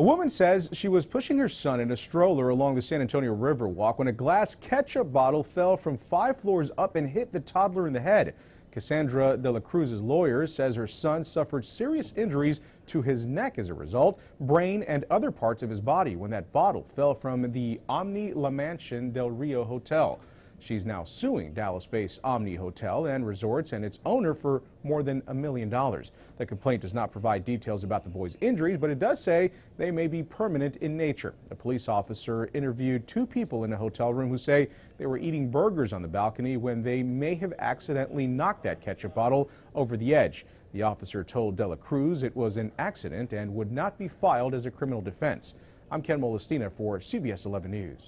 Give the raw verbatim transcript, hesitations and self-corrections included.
A woman says she was pushing her son in a stroller along the San Antonio River Walk when a glass ketchup bottle fell from five floors up and hit the toddler in the head. Cassandra De La Cruz's lawyer says her son suffered serious injuries to his neck as a result, brain and other parts of his body when that bottle fell from the Omni La Mansion del Rio Hotel. She's now suing Dallas-based Omni Hotel and Resorts and its owner for more than a million dollars. The complaint does not provide details about the boy's injuries, but it does say they may be permanent in nature. A police officer interviewed two people in a hotel room who say they were eating burgers on the balcony when they may have accidentally knocked that ketchup bottle over the edge. The officer told De La Cruz it was an accident and would not be filed as a criminal defense. I'm Ken Molestina for C B S eleven News.